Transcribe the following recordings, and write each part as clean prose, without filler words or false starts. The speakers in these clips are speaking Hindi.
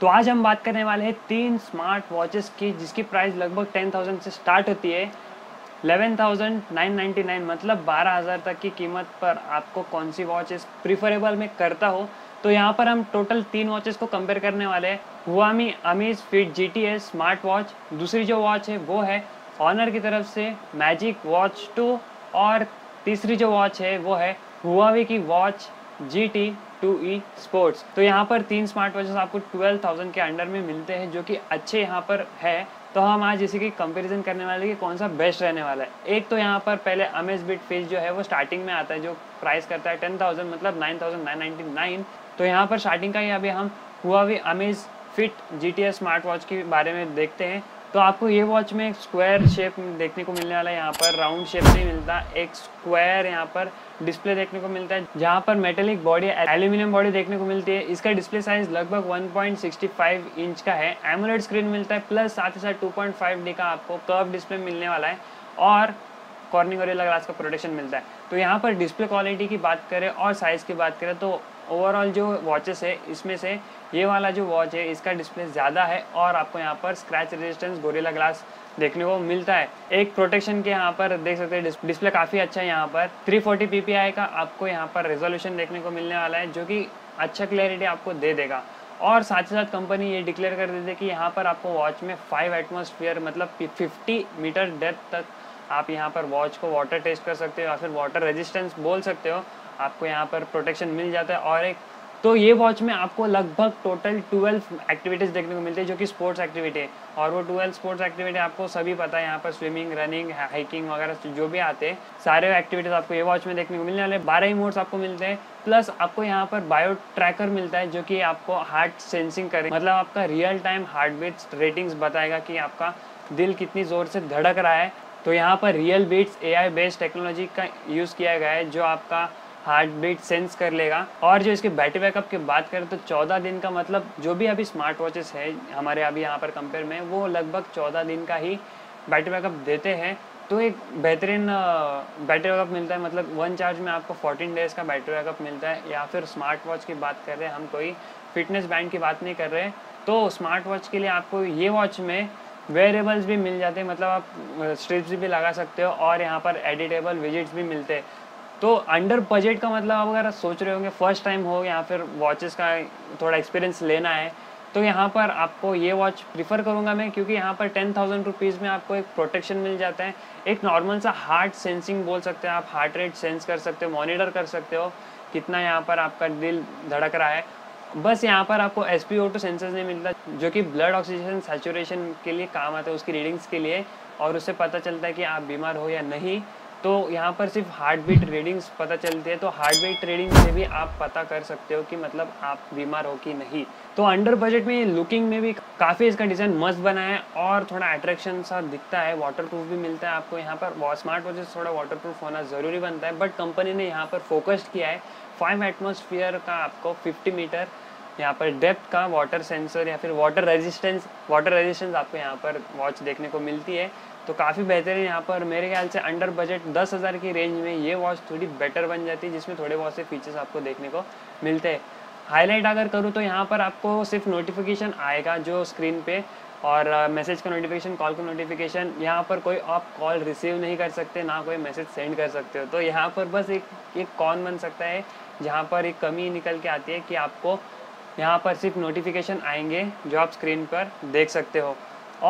तो आज हम बात करने वाले हैं 3 स्मार्ट वॉचेस की जिसकी प्राइस लगभग 10,000 से स्टार्ट होती है। 11,999 मतलब 12,000 तक की कीमत पर आपको कौन सी वॉचेस प्रिफरेबल में करता हो, तो यहाँ पर हम टोटल 3 वॉचेस को कंपेयर करने वाले हैं। Huami Amazfit GTS smart watch, दूसरी जो वॉच है वो है ऑनर की तरफ से मैजिक वॉच 2 और तीसरी जो वॉच है वो है हुआवे की वॉच GT 2e Sports। तो यहाँ पर 3 स्मार्ट वॉचेस आपको 12,000 के अंडर में मिलते हैं जो कि अच्छे यहाँ पर है। तो हम आज इसी की कंपैरिजन करने वाले हैं कि कौन सा बेस्ट रहने वाला है। एक तो यहाँ पर पहले अमेज़फिट फेज जो है वो स्टार्टिंग में आता है जो प्राइस करता है 10,000 मतलब 9,999। तो यहाँ पर स्टार्टिंग का ही अभी हम Huawei Amazfit GTS smart watch के बारे में देखते हैं। तो आपको ये वॉच में एक स्क्वायर शेप देखने को मिलने वाला है, यहाँ पर राउंड शेप नहीं मिलता, एक स्क्वायर यहाँ पर डिस्प्ले देखने को मिलता है जहाँ पर मेटेलिक बॉडी एल्यूमिनियम बॉडी देखने को मिलती है। इसका डिस्प्ले साइज लगभग 1.65 इंच का है, एमोलेड स्क्रीन मिलता है, प्लस साथ ही साथ 2.5D का आपको कर्व डिस्प्ले मिलने वाला है और कॉर्निंग गोरिल्ला ग्लास का प्रोटेक्शन मिलता है। तो यहाँ पर डिस्प्ले क्वालिटी की बात करें और साइज़ की बात करें तो ओवरऑल जो वॉचेस है इसमें से ये वाला जो वॉच है इसका डिस्प्ले ज़्यादा है और आपको यहाँ पर स्क्रैच रेजिस्टेंस गोरिल्ला ग्लास देखने को मिलता है। एक प्रोटेक्शन के यहाँ पर देख सकते हैं डिस्प्ले काफ़ी अच्छा है, यहाँ पर 340ppi का आपको यहाँ पर रेजोल्यूशन देखने को मिलने वाला है जो कि अच्छा क्लैरिटी आपको दे देगा। और साथ ही साथ कंपनी ये डिक्लेयर कर देती है कि यहाँ पर आपको वॉच में 5 एटमोसफियर मतलब 50 मीटर डेप्थ तक आप यहाँ पर वॉच को वाटर टेस्ट कर सकते हो या फिर वाटर रेजिस्टेंस बोल सकते हो, आपको यहाँ पर प्रोटेक्शन मिल जाता है। और एक तो ये वॉच में आपको लगभग टोटल 12 एक्टिविटीज़ देखने को मिलती है जो कि स्पोर्ट्स एक्टिविटी है और वो 12 स्पोर्ट्स एक्टिविटी आपको सभी पता है, यहाँ पर स्विमिंग, रनिंग, हाइकिंग वगैरह जो भी आते हैं सारे एक्टिविटीज़ आपको ये वॉच में देखने को मिलने वाले। 12 ही मोड्स आपको मिलते हैं, प्लस आपको यहाँ पर बायो ट्रैकर मिलता है जो कि आपको हार्ट सेंसिंग करे, मतलब आपका real time heart beat ratings बताएगा कि आपका दिल कितनी ज़ोर से धड़क रहा है। तो यहाँ पर real beats AI based technology का यूज़ किया गया है जो आपका हार्ट बीट सेंस कर लेगा। और जो इसके बैटरी बैकअप की बात करें तो 14 दिन का मतलब जो भी अभी स्मार्ट वॉचेस है हमारे अभी यहाँ पर कंपेयर में वो लगभग 14 दिन का ही बैटरी बैकअप देते हैं। तो एक बेहतरीन बैटरी बैकअप मिलता है, मतलब 1 चार्ज में आपको 14 डेज़ का बैटरी बैकअप मिलता है। या फिर स्मार्ट वॉच की बात कर रहे हैं, हम कोई फिटनेस बैंड की बात नहीं कर रहे हैं। तो स्मार्ट वॉच के लिए आपको ये वॉच में वेरेबल्स भी मिल जाते हैं, मतलब आप स्ट्रिप्स भी लगा सकते हो और यहाँ पर एडिटेबल विजिट्स भी मिलते हैं। तो अंडर बजट का मतलब आप अगर सोच रहे होंगे फर्स्ट टाइम हो या फिर वॉचेस का थोड़ा एक्सपीरियंस लेना है तो यहाँ पर आपको ये वॉच प्रीफर करूँगा मैं, क्योंकि यहाँ पर 10,000 रुपीज़ में आपको एक प्रोटेक्शन मिल जाता है, एक नॉर्मल सा हार्ट सेंसिंग बोल सकते हैं, आप हार्ट रेट सेंस कर सकते हो, मॉनिटर कर सकते हो कितना यहाँ पर आपका दिल धड़क रहा है। बस यहाँ पर आपको SpO2 सेंसर्स नहीं मिलता जो कि ब्लड ऑक्सीजन सैचुरेशन के लिए काम आता है, उसकी रीडिंग्स के लिए, और उससे पता चलता है कि आप बीमार हो या नहीं। तो यहाँ पर सिर्फ हार्ट बीट रीडिंग्स पता चलती है, तो हार्ट बीट रीडिंग से भी आप पता कर सकते हो कि मतलब आप बीमार हो कि नहीं। तो अंडर बजट में लुकिंग में भी काफ़ी इसका डिज़ाइन मस्त बना है और थोड़ा अट्रैक्शन सा दिखता है, वाटरप्रूफ भी मिलता है आपको। यहाँ पर स्मार्ट वॉचेस थोड़ा वाटरप्रूफ होना ज़रूरी बनता है, बट कंपनी ने यहाँ पर फोकस किया है 5 एटमोसफियर का आपको 50 मीटर यहाँ पर डेप्थ का वाटर सेंसर या फिर वाटर रेजिस्टेंस आपको यहाँ पर वॉच देखने को मिलती है। तो काफ़ी बेहतरीन यहाँ पर मेरे ख्याल से अंडर बजट 10,000 की रेंज में ये वॉच थोड़ी बेटर बन जाती है जिसमें थोड़े बहुत से फीचर्स आपको देखने को मिलते हैं। हाईलाइट अगर करूँ तो यहाँ पर आपको सिर्फ नोटिफिकेशन आएगा जो स्क्रीन पे, और मैसेज का नोटिफिकेशन, कॉल का नोटिफिकेशन। यहाँ पर कोई आप कॉल रिसीव नहीं कर सकते, ना कोई मैसेज सेंड कर सकते हो। तो यहाँ पर बस एक कॉन बन सकता है जहाँ पर एक कमी निकल के आती है कि आपको यहाँ पर सिर्फ नोटिफिकेशन आएंगे जो आप स्क्रीन पर देख सकते हो।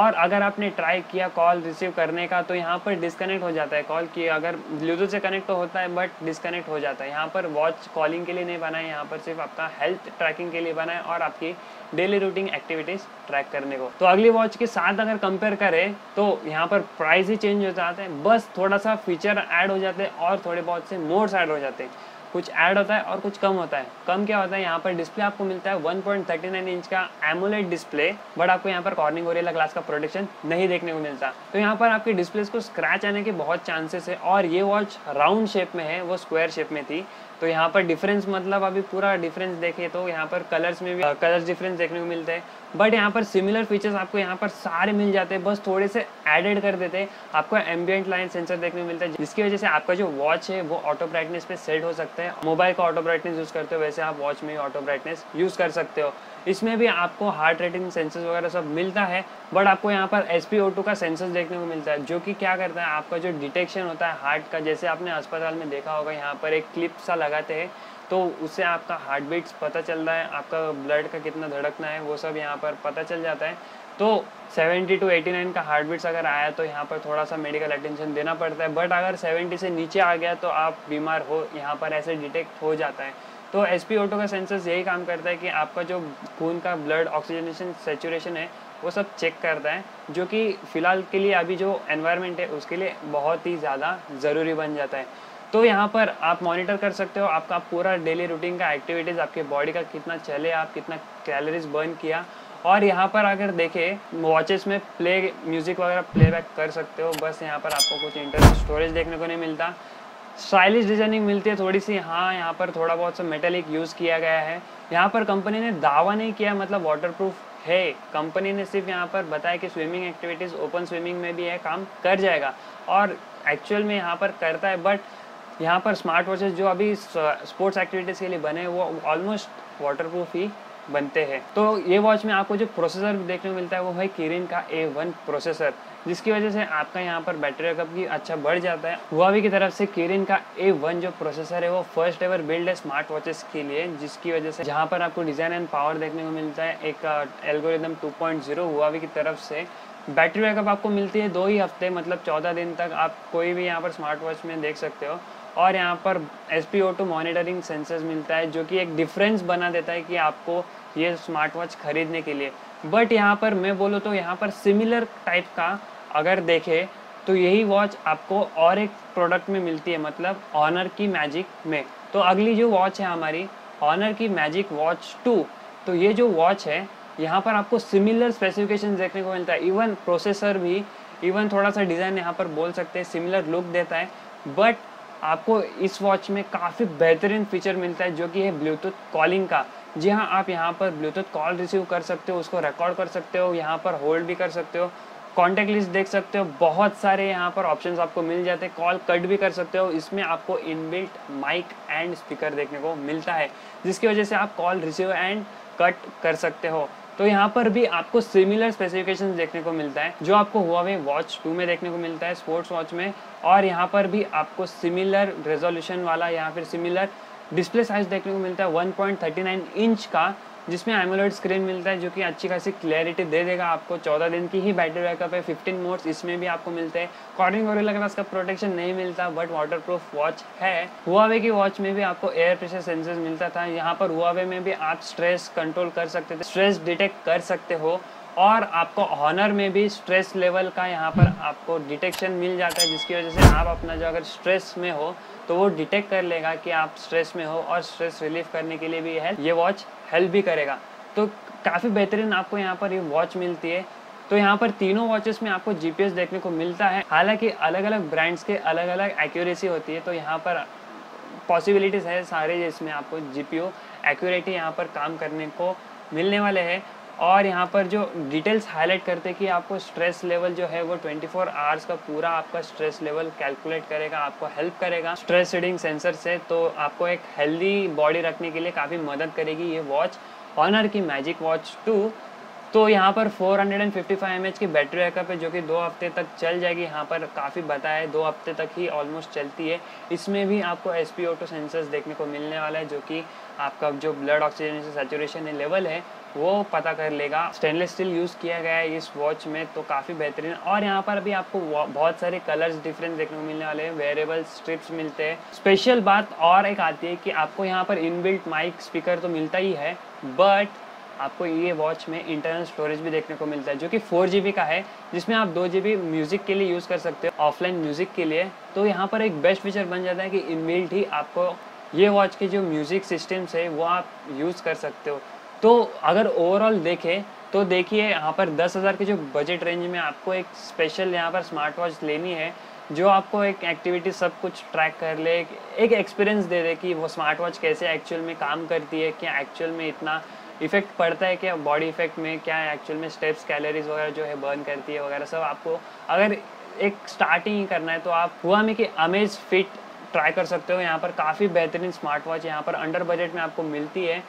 और अगर आपने ट्राई किया कॉल रिसीव करने का तो यहाँ पर डिस्कनेक्ट हो जाता है कॉल की, अगर ब्लूटूथ से कनेक्ट तो होता है बट डिस्कनेक्ट हो जाता है। यहाँ पर वॉच कॉलिंग के लिए नहीं बना है, यहाँ पर सिर्फ आपका हेल्थ ट्रैकिंग के लिए बना है और आपकी डेली रूटीन एक्टिविटीज़ ट्रैक करने को। तो अगली वॉच के साथ अगर कंपेयर करें तो यहाँ पर प्राइस ही चेंज हो जाता है, बस थोड़ा सा फीचर ऐड हो जाते हैं और थोड़े बहुत से मोड्स ऐड हो जाते हैं, कुछ ऐड होता है और कुछ कम होता है। कम क्या होता है, यहाँ पर डिस्प्ले आपको मिलता है 1.39 इंच का AMOLED डिस्प्ले, बट आपको यहाँ पर कॉर्निंग गोरिल्ला ग्लास का प्रोटेक्शन नहीं देखने को मिलता। तो यहाँ पर आपके डिस्प्ले को स्क्रैच आने के बहुत चांसेस है। और ये वॉच राउंड शेप में है, वो स्क्वायर शेप में थी। तो यहाँ पर डिफरेंस मतलब अभी पूरा डिफरेंस देखें तो यहाँ पर कलर्स में भी कलर्स डिफरेंस देखने को मिलते हैं, बट यहाँ पर सिमिलर फीचर्स आपको यहाँ पर सारे मिल जाते हैं, बस थोड़े से एडेड कर देते हैं। आपको एम्बियंट लाइट सेंसर देखने को मिलता है जिसकी वजह से आपका जो वॉच है वो ऑटो ब्राइटनेस पे सेट हो सकता है। मोबाइल का ऑटो ब्राइटनेस यूज़ करते हो वैसे आप वॉच में ऑटो ब्राइटनेस यूज़ कर सकते हो। इसमें भी आपको हार्ट रेट इन सेंसर्स वगैरह सब मिलता है, बट आपको यहाँ पर SpO2 का सेंसर देखने को मिलता है, जो कि क्या करता है आपका जो डिटेक्शन होता है हार्ट का, जैसे आपने अस्पताल में देखा होगा यहाँ पर एक क्लिप सा लगाते हैं तो उससे आपका हार्ट बीट्स पता चल रहा है, आपका ब्लड का कितना धड़कना है वो सब यहाँ पर पता चल जाता है। तो 70 to 89 का हार्ट बीट्स अगर आया तो यहाँ पर थोड़ा सा मेडिकल अटेंशन देना पड़ता है, बट अगर 70 से नीचे आ गया तो आप बीमार हो, यहाँ पर ऐसे डिटेक्ट हो जाता है। तो SpO2 का सेंसर्स यही काम करता है कि आपका जो खून का ब्लड ऑक्सीजनेशन सेचुरेशन है वो सब चेक करता है, जो कि फ़िलहाल के लिए अभी जो एनवायरनमेंट है उसके लिए बहुत ही ज़्यादा ज़रूरी बन जाता है। तो यहाँ पर आप मॉनिटर कर सकते हो आपका पूरा डेली रूटीन का एक्टिविटीज़, आपके बॉडी का कितना चले, आप कितना कैलोरीज बर्न किया। और यहाँ पर अगर देखें वॉचेस में प्ले म्यूज़िक वगैरह प्लेबैक कर सकते हो, बस यहाँ पर आपको कुछ इंटरनल स्टोरेज देखने को नहीं मिलता। स्टाइलिश डिजाइनिंग मिलती है थोड़ी सी, हाँ यहाँ पर थोड़ा बहुत सा मेटेलिक यूज़ किया गया है। यहाँ पर कंपनी ने दावा नहीं किया मतलब वाटरप्रूफ है, कंपनी ने सिर्फ यहाँ पर बताया कि स्विमिंग एक्टिविटीज़ ओपन स्विमिंग में भी यह काम कर जाएगा और एक्चुअल में यहाँ पर करता है। बट यहाँ पर स्मार्ट वॉचेस जो अभी स्पोर्ट्स एक्टिविटीज़ के लिए बने वो ऑलमोस्ट वाटरप्रूफ ही बनते हैं। तो ये वॉच में आपको जो प्रोसेसर देखने को मिलता है वो है किरिन का A1 प्रोसेसर, जिसकी वजह से आपका यहाँ पर बैटरी बैकअप भी अच्छा बढ़ जाता है। हुआवी की तरफ से किरिन का A1 जो प्रोसेसर है वो फर्स्ट एवर बिल्ड है स्मार्ट वॉचेस के लिए, जिसकी वजह से जहाँ पर आपको डिज़ाइन एंड पावर देखने को मिलता है एक एल्गोरिदम 2.0 हुआवी की तरफ से। बैटरी बैकअप आपको मिलती है 2 ही हफ्ते मतलब 14 दिन तक, आप कोई भी यहाँ पर स्मार्ट वॉच में देख सकते हो। और यहाँ पर SpO2 मॉनिटरिंग सेंसर्स मिलता है, जो कि एक डिफरेंस बना देता है कि आपको ये स्मार्ट वॉच खरीदने के लिए। बट यहाँ पर मैं बोलूँ तो यहाँ पर सिमिलर टाइप का अगर देखें तो यही वॉच आपको और एक प्रोडक्ट में मिलती है, मतलब ऑनर की मैजिक में। तो अगली जो वॉच है हमारी ऑनर की मैजिक वॉच 2, तो ये जो वॉच है यहाँ पर आपको सिमिलर स्पेसिफिकेशन देखने को मिलता है, इवन प्रोसेसर भी, इवन थोड़ा सा डिज़ाइन यहाँ पर बोल सकते हैं सिमिलर लुक देता है। बट आपको इस वॉच में काफ़ी बेहतरीन फीचर मिलता है, जो कि है ब्लूटूथ कॉलिंग का। जी हाँ, आप यहाँ पर ब्लूटूथ कॉल रिसीव कर सकते हो, उसको रिकॉर्ड कर सकते हो, यहाँ पर होल्ड भी कर सकते हो, कॉन्टैक्ट लिस्ट देख सकते हो, बहुत सारे यहाँ पर ऑप्शंस आपको मिल जाते हैं, कॉल कट भी कर सकते हो। इसमें आपको इनबिल्ट माइक एंड स्पीकर देखने को मिलता है, जिसकी वजह से आप कॉल रिसीव एंड कट कर सकते हो। तो यहाँ पर भी आपको सिमिलर स्पेसिफिकेशन देखने को मिलता है जो आपको Huawei Watch 2 में देखने को मिलता है स्पोर्ट्स वॉच में। और यहाँ पर भी आपको सिमिलर रेजोल्यूशन वाला या फिर सिमिलर डिस्प्ले साइज देखने को मिलता है 1.39 इंच का, जिसमें AMOLED स्क्रीन मिलता है जो कि अच्छी खासी क्लैरिटी दे देगा आपको। 14 दिन की ही बैटरी बैकअप है, 15 मोड्स इसमें भी आपको मिलते हैं। कॉर्निंग गोरिल्ला के पास का प्रोटेक्शन नहीं मिलता बट वाटरप्रूफ वॉच है। Huawei की वॉच में भी आपको एयर प्रेशर सेंसर मिलता था, यहाँ पर Huawei में भी आप स्ट्रेस कंट्रोल कर सकते थे, स्ट्रेस डिटेक्ट कर सकते हो। और आपको Honor में भी स्ट्रेस लेवल का यहाँ पर आपको डिटेक्शन मिल जाता है, जिसकी वजह से आप अपना जो अगर स्ट्रेस में हो तो वो डिटेक्ट कर लेगा कि आप स्ट्रेस में हो, और स्ट्रेस रिलीफ करने के लिए भी ये वॉच हेल्प भी करेगा। तो काफ़ी बेहतरीन आपको यहाँ पर ये वॉच मिलती है। तो यहाँ पर तीनों वॉचेस में आपको GPS देखने को मिलता है, हालांकि अलग अलग ब्रांड्स के अलग अलग एक्यूरेसी होती है, तो यहाँ पर पॉसिबिलिटीज़ है सारे जिसमें आपको GPU एक्यूरेटी यहाँ पर काम करने को मिलने वाले हैं। और यहाँ पर जो डिटेल्स हाईलाइट करते हैं कि आपको स्ट्रेस लेवल जो है वो 24 आवर्स का पूरा आपका स्ट्रेस लेवल कैलकुलेट करेगा, आपको हेल्प करेगा स्ट्रेस रीडिंग सेंसर से, तो आपको एक हेल्दी बॉडी रखने के लिए काफ़ी मदद करेगी ये वॉच Honor की मैजिक वॉच 2। तो यहाँ पर 455 mAh की बैटरी बैकअप है जो कि 2 हफ्ते तक चल जाएगी, यहाँ पर काफ़ी बताया 2 हफ्ते तक ही ऑलमोस्ट चलती है। इसमें भी आपको SpO2 सेंसर्स देखने को मिलने वाला है, जो कि आपका जो ब्लड ऑक्सीजन सैचुरेशन लेवल है वो पता कर लेगा। स्टेनलेस स्टील यूज़ किया गया है इस वॉच में, तो काफ़ी बेहतरीन। और यहाँ पर भी आपको बहुत सारे कलर्स डिफरेंस देखने को मिलने वाले हैं, वेरिएबल स्ट्रिप्स मिलते हैं। स्पेशल बात और एक आती है कि आपको यहाँ पर इनबिल्ट माइक स्पीकर तो मिलता ही है, बट आपको ये वॉच में इंटरनल स्टोरेज भी देखने को मिलता है जो कि 4GB का है, जिसमें आप 2GB म्यूज़िक के लिए यूज़ कर सकते हो, ऑफलाइन म्यूज़िक के लिए। तो यहाँ पर एक बेस्ट फीचर बन जाता है कि इनबिल्ट ही आपको ये वॉच के जो म्यूज़िक सिस्टम्स है वो आप यूज़ कर सकते हो। तो अगर ओवरऑल देखें तो देखिए यहाँ पर 10,000 के जो बजट रेंज में आपको एक स्पेशल यहाँ पर स्मार्ट वॉच लेनी है जो आपको एक एक्टिविटी सब कुछ ट्रैक कर ले, एक एक्सपीरियंस दे दे कि वो स्मार्ट वॉच कैसे एक्चुअल में काम करती है, क्या एक्चुअल में इतना इफेक्ट पड़ता है, क्या बॉडी इफेक्ट में, क्या एक्चुअल में स्टेप्स कैलोरीज वगैरह जो है बर्न करती है वगैरह सब। आपको अगर एक स्टार्टिंग करना है तो आप Huami की Amazfit ट्राई कर सकते हो, यहाँ पर काफ़ी बेहतरीन स्मार्ट वॉच यहाँ पर अंडर बजट में आपको मिलती है।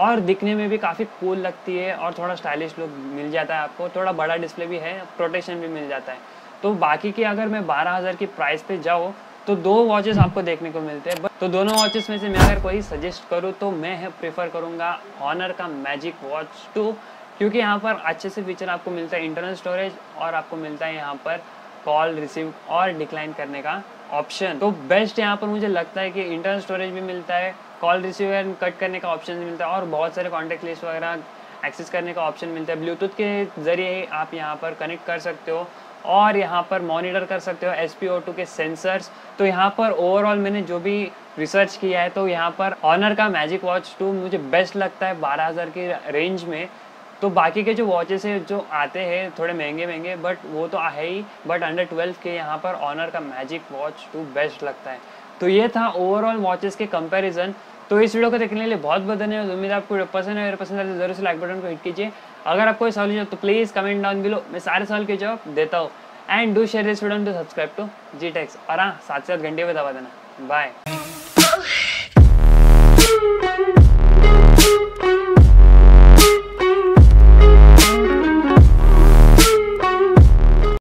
और दिखने में भी काफ़ी कूल लगती है और थोड़ा स्टाइलिश लुक मिल जाता है आपको। थोड़ा बड़ा डिस्प्ले भी है, प्रोटेक्शन भी मिल जाता है। तो बाकी की अगर मैं 12,000 की प्राइस पे जाऊँ तो दो वॉचेस आपको देखने को मिलते हैं। तो दोनों वॉचेस में से मैं अगर कोई सजेस्ट करूँ तो मैं प्रेफर करूँगा Honor का मैजिक वॉच 2, क्योंकि यहाँ पर अच्छे से फीचर आपको मिलता है इंटरनल स्टोरेज और आपको मिलता है यहाँ पर कॉल रिसीव और डिक्लाइन करने का ऑप्शन। तो बेस्ट यहाँ पर मुझे लगता है कि इंटरनल स्टोरेज भी मिलता है, कॉल रिसीव एंड कट करने का ऑप्शन मिलता है और बहुत सारे कॉन्टैक्ट लिस्ट वगैरह एक्सेस करने का ऑप्शन मिलता है। ब्लूटूथ के जरिए आप यहाँ पर कनेक्ट कर सकते हो और यहाँ पर मॉनिटर कर सकते हो SpO2 के सेंसर्स। तो यहाँ पर ओवरऑल मैंने जो भी रिसर्च किया है तो यहाँ पर Honor का मैजिक वॉच 2 मुझे बेस्ट लगता है 12,000 की रेंज में। तो बाकी के जो वॉचेस है जो आते हैं थोड़े महंगे महंगे बट वो तो है ही, बट अंडर 12 के यहाँ पर Honor का मैजिक वॉच 2 बेस्ट लगता है। तो ये था ओवरऑल वॉचेस के कंपैरिजन। तो इस वीडियो को देखने के लिए बहुत बहुत धन्यवाद। उम्मीद आपको पसंद है, मेरे पसंद है तो जरूर से लाइक बटन को हिट कीजिए। अगर आपको सवाल हो तो प्लीज़ कमेंट डाउन बिलो, मैं सारे सवाल के जवाब देता हूँ। And do share this video to subscribe to GTECHS और हाँ साथ घंटे में दबा देना। बाय।